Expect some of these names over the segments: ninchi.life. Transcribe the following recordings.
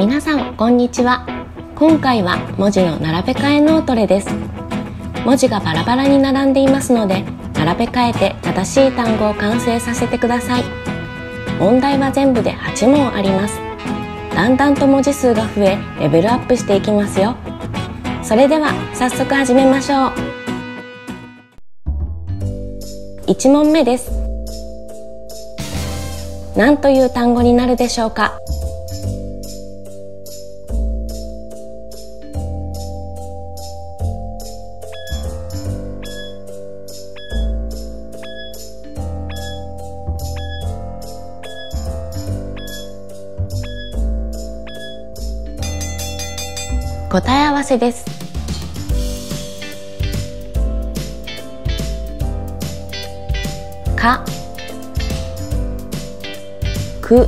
皆さんこんにちは。今回は文字の並べ替え脳トレです。文字がバラバラに並んでいますので、並べ替えて正しい単語を完成させてください。問題は全部で8問あります。だんだんと文字数が増え、レベルアップしていきますよ。それでは早速始めましょう。1問目です。何という単語になるでしょうか。答え合わせです。か、く、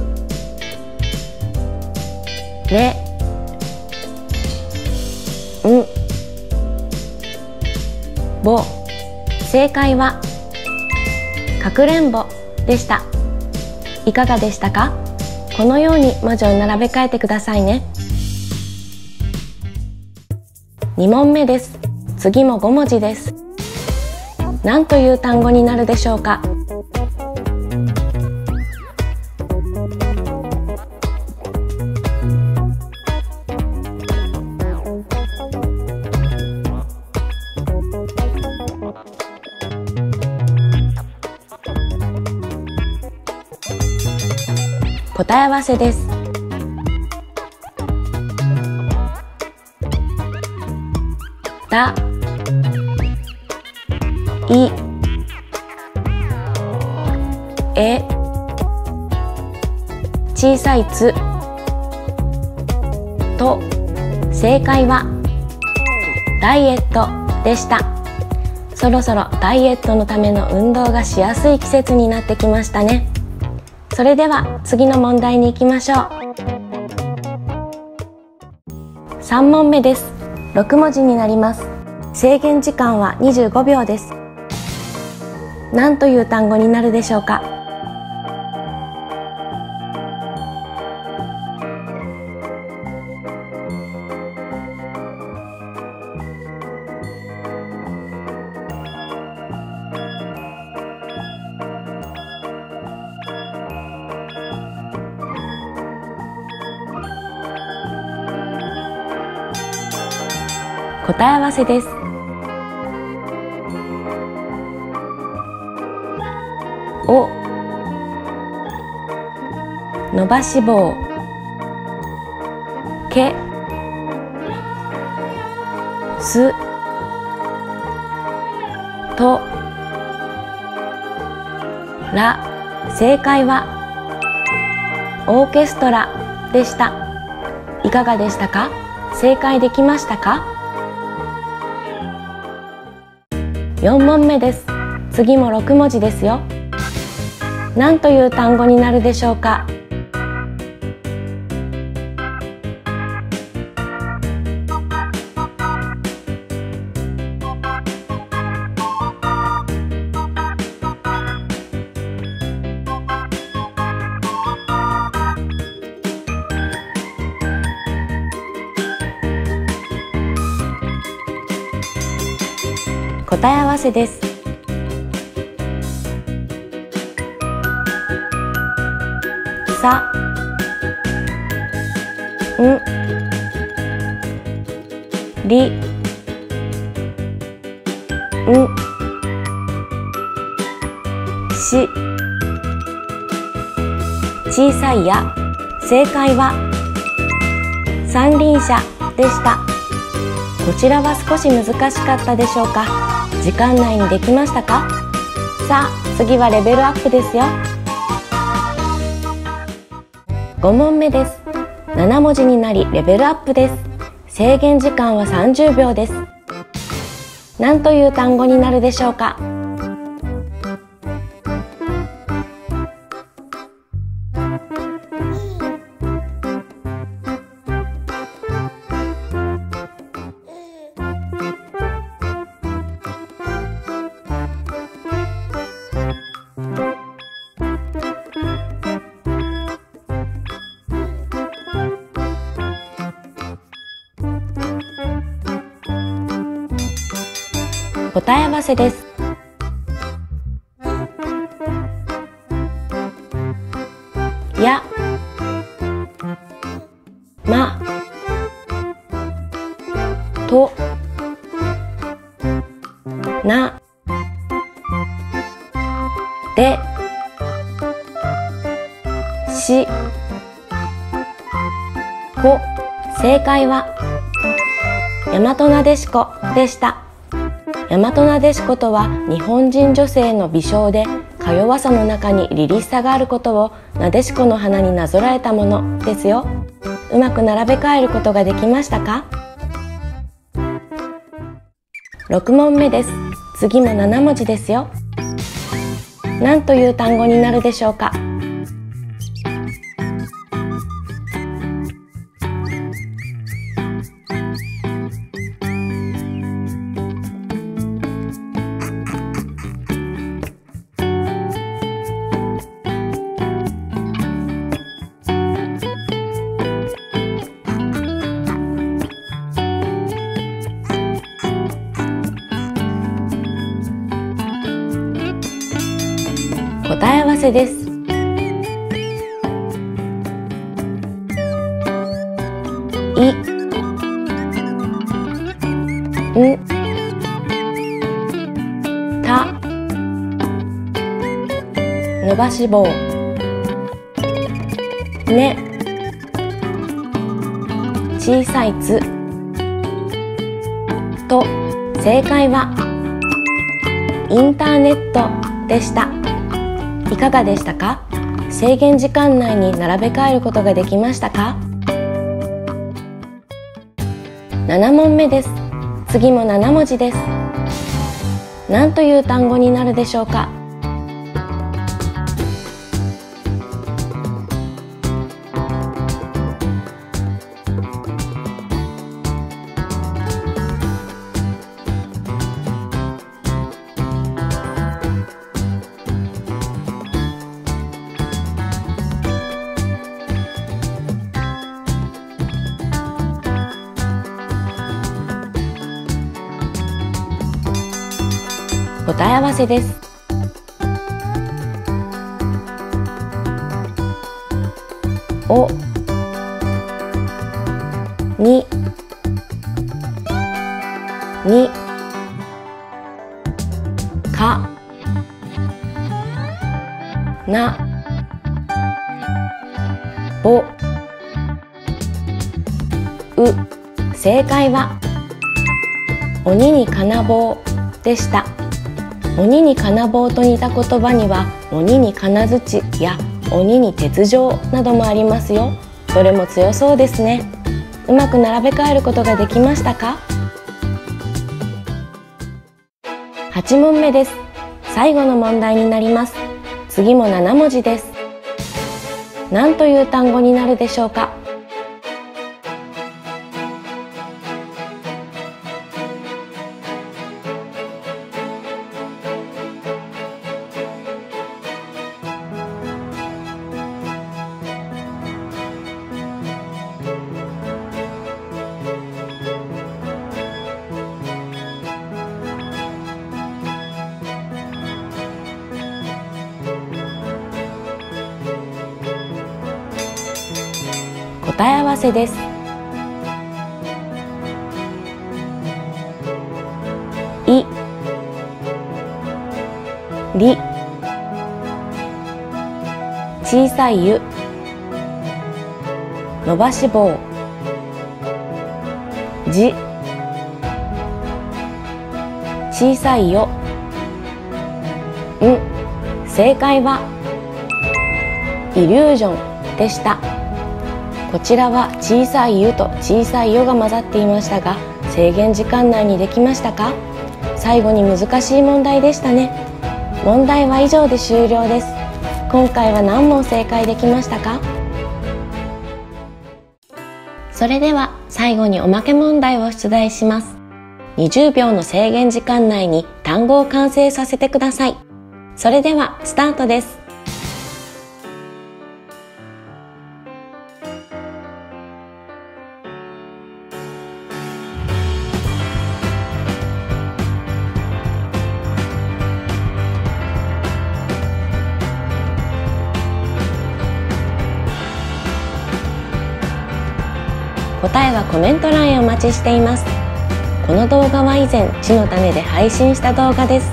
れ、ん、ぼ。正解はかくれんぼでした。いかがでしたか。このように文字を並べ替えてくださいね。2問目です。次も5文字です。何という単語になるでしょうか。答え合わせです。だ、い、え、小さいつ、と。正解はダイエットでした。そろそろダイエットのための運動がしやすい季節になってきましたね。それでは次の問題に行きましょう。3問目です。6文字になります。制限時間は25秒です。何という単語になるでしょうか。答え合わせです。お、伸ばし棒、け、す、と、ら。正解はオーケストラでした。いかがでしたか。正解できましたか。4問目です。次も6文字ですよ。何という単語になるでしょうか。答え合わせです。さ、ん、り、ん、し、小さいや。正解は三輪車でした。こちらは少し難しかったでしょうか。時間内にできましたか。さあ次はレベルアップですよ。5問目です。7文字になりレベルアップです。制限時間は30秒です。何という単語になるでしょうか。答え合わせです。やまとなでしこ。正解は大和なでしこでした。大和なでしことは日本人女性の微笑で、か弱さの中に凛々しさがあることをなでしこの花になぞらえたものですよ。うまく並べ替えることができましたか？6問目です。次も7文字ですよ。何という単語になるでしょうか？答え合わせです。た伸ばし棒ね小さいつと。正解はインターネットでした。いかがでしたか？制限時間内に並べ替えることができましたか？7問目です。次も7文字です。何という単語になるでしょうか？答え合わせです。おににかなぼう。正解は鬼に金棒でした。鬼に金棒と似た言葉には鬼に金槌や鬼に鉄条などもありますよ。どれも強そうですね。うまく並べ替えることができましたか？8問目です。最後の問題になります。次も7文字です。何という単語になるでしょうか？答え合わせです。いり小さいゆ伸ばし棒じ小さいよん。正解はイリュージョンでした。こちらは小さい「ゆ」と小さい「よ」が混ざっていましたが、制限時間内にできましたか？最後に難しい問題でしたね。問題は以上で終了です。今回は何問正解できましたか？それでは最後におまけ問題を出題します。20秒の制限時間内に単語を完成させてください。それではスタートです。答えはコメント欄へお待ちしています。この動画は以前知のためで配信した動画です。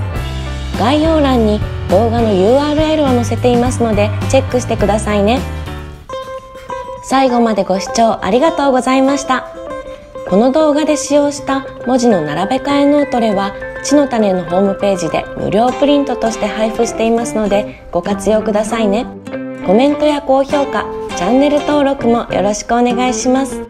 概要欄に動画の URL を載せていますのでチェックしてくださいね。最後までご視聴ありがとうございました。この動画で使用した文字の並べ替え脳トレは知のたねのホームページで無料プリントとして配布していますのでご活用くださいね。コメントや高評価、チャンネル登録もよろしくお願いします。